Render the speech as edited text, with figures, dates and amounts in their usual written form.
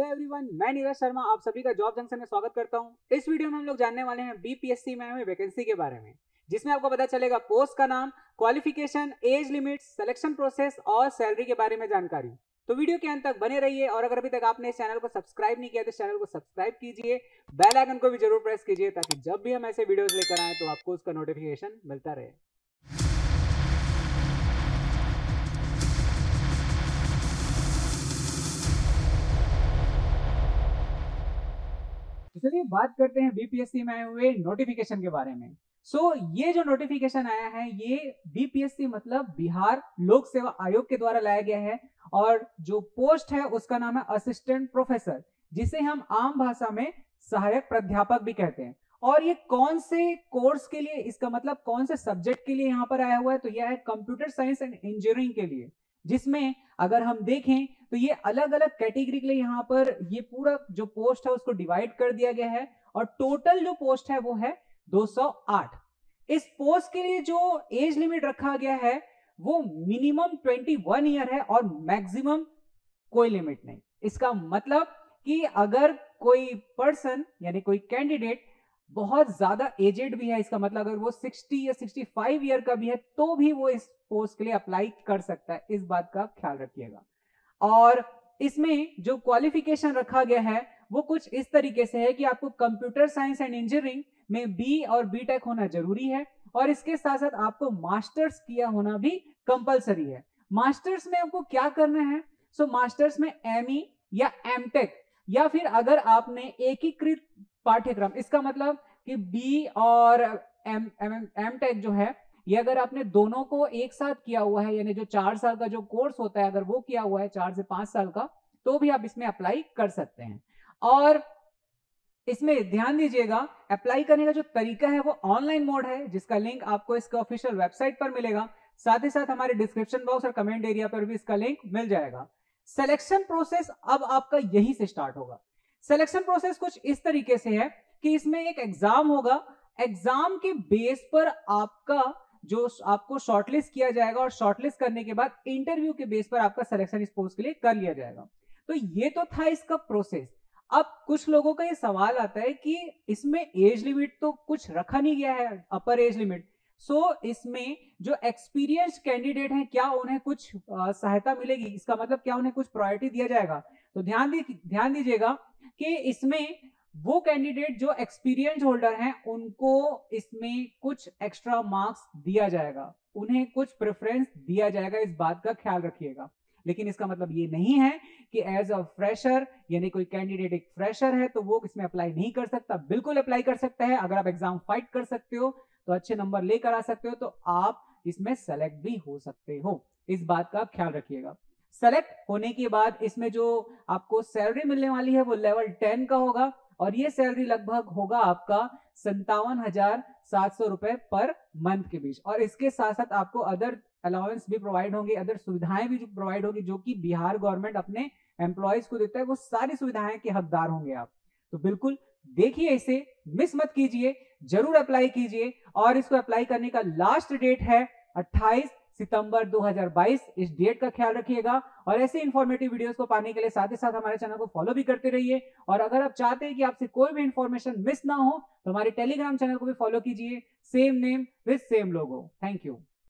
Hello everyone, मैं नीरज शर्मा आप सभी का जॉब जंक्शन में स्वागत करता हूं। इस वीडियो में हम लोग जानने वाले हैं बीपीएससी में हमें वैकेंसी के बारे में, जिसमें आपको पता चलेगा पोस्ट का नाम, qualification, age limit, selection process और सैलरी के बारे में जानकारी। तो वीडियो के अंत तक बने रहिए और अगर अभी तक आपने इस चैनल को सब्सक्राइब नहीं किया तो चैनल को सब्सक्राइब कीजिए, बेल आइकन को भी जरूर प्रेस कीजिए ताकि जब भी हम ऐसे वीडियोस लेकर आए तो आपको उसका नोटिफिकेशन मिलता रहे। चलिए बात करते हैं बीपीएससी में आए हुए नोटिफिकेशन के बारे में। ये जो नोटिफिकेशन आया है ये बीपीएससी मतलब बिहार लोक सेवा आयोग के द्वारा लाया गया है और जो पोस्ट है उसका नाम है असिस्टेंट प्रोफेसर, जिसे हम आम भाषा में सहायक प्राध्यापक भी कहते हैं। और ये कौन से कोर्स के लिए, इसका मतलब कौन से सब्जेक्ट के लिए यहाँ पर आया हुआ है, तो यह है कंप्यूटर साइंस एंड इंजीनियरिंग के लिए, जिसमें अगर हम देखें तो ये अलग अलग कैटेगरी के लिए यहाँ पर ये पूरा जो पोस्ट है उसको डिवाइड कर दिया गया है और टोटल जो पोस्ट है वो है 208। इस पोस्ट के लिए जो एज लिमिट रखा गया है वो मिनिमम 21 ईयर है और मैक्सिमम कोई लिमिट नहीं। इसका मतलब कि अगर कोई पर्सन यानी कोई कैंडिडेट बहुत ज्यादा एजेड भी है, इसका मतलब अगर वो 60 या 65 ईयर का भी है तो भी वो इस पोस्ट के लिए अप्लाई कर सकता है, इस बात का ख्याल रखिएगा। और इसमें जो क्वालिफिकेशन रखा गया है वो कुछ इस तरीके से है कि आपको कंप्यूटर साइंस एंड इंजीनियरिंग में बी और बी टेक होना जरूरी है और इसके साथ साथ आपको मास्टर्स किया होना भी कंपलसरी है। मास्टर्स में आपको क्या करना है, सो मास्टर्स में एमई या एमटेक या फिर अगर आपने एकीकृत पाठ्यक्रम, इसका मतलब कि बी और एमटेक जो है ये अगर आपने दोनों को एक साथ किया हुआ है, यानी जो 4 साल का जो कोर्स होता है अगर वो किया हुआ है 4 से 5 साल का, तो भी आप इसमें अप्लाई कर सकते हैं। और इसमें ध्यान दीजिएगा अप्लाई करने का जो तरीका है वो ऑनलाइन मोड है, जिसका लिंक आपको इसका ऑफिशियल वेबसाइट पर मिलेगा, साथ ही साथ हमारे डिस्क्रिप्शन बॉक्स और कमेंट एरिया पर भी इसका लिंक मिल जाएगा। सिलेक्शन प्रोसेस अब आपका यहीं से स्टार्ट होगा। सिलेक्शन प्रोसेस कुछ इस तरीके से है कि इसमें एक एग्जाम होगा, एग्जाम के बेस पर आपका जो आपको शॉर्टलिस्ट किया जाएगा और शॉर्टलिस्ट करने के बाद इंटरव्यू के बेस पर आपका सिलेक्शन इस पोस्ट के लिए कर लिया जाएगा। तो ये तो था इसका प्रोसेस। अब कुछ लोगों का ये सवाल आता है कि इसमें एज लिमिट तो कुछ रखा नहीं गया है, अपर एज लिमिट, सो इसमें जो एक्सपीरियंस कैंडिडेट हैं क्या उन्हें कुछ सहायता मिलेगी, इसका मतलब क्या उन्हें कुछ प्रायोरिटी दिया जाएगा। तो ध्यान दीजिएगा कि इसमें वो कैंडिडेट जो एक्सपीरियंस होल्डर हैं उनको इसमें कुछ एक्स्ट्रा मार्क्स दिया जाएगा, उन्हें कुछ प्रेफरेंस दिया जाएगा, इस बात का ख्याल रखिएगा। लेकिन इसका मतलब ये नहीं है कि एज अ फ्रेशर यानी कोई कैंडिडेट एक फ्रेशर है तो वो इसमें अप्लाई नहीं कर सकता। बिल्कुल अप्लाई कर सकता है, अगर आप एग्जाम फाइट कर सकते हो तो अच्छे नंबर लेकर आ सकते हो तो आप इसमें सेलेक्ट भी हो सकते हो, इस बात का ख्याल रखिएगा। सेलेक्ट होने के बाद इसमें जो आपको सैलरी मिलने वाली है वो लेवल 10 का होगा और ये सैलरी लगभग होगा आपका 57,700 रुपए पर मंथ के बीच। और इसके साथ साथ आपको अदर अलाउंस भी प्रोवाइड होंगे, अदर सुविधाएं भी प्रोवाइड होगी जो कि बिहार गवर्नमेंट अपने एम्प्लॉयज को देता है, वो सारी सुविधाएं के हकदार होंगे आप। तो बिल्कुल देखिए, इसे मिस मत कीजिए, जरूर अप्लाई कीजिए। और इसको अप्लाई करने का लास्ट डेट है 28 सितंबर 2022, इस डेट का ख्याल रखिएगा। और ऐसे इन्फॉर्मेटिव वीडियोस को पाने के लिए साथ ही साथ हमारे चैनल को फॉलो भी करते रहिए और अगर आप चाहते हैं कि आपसे कोई भी इन्फॉर्मेशन मिस ना हो तो हमारे टेलीग्राम चैनल को भी फॉलो कीजिए, same name with same logo. Thank you.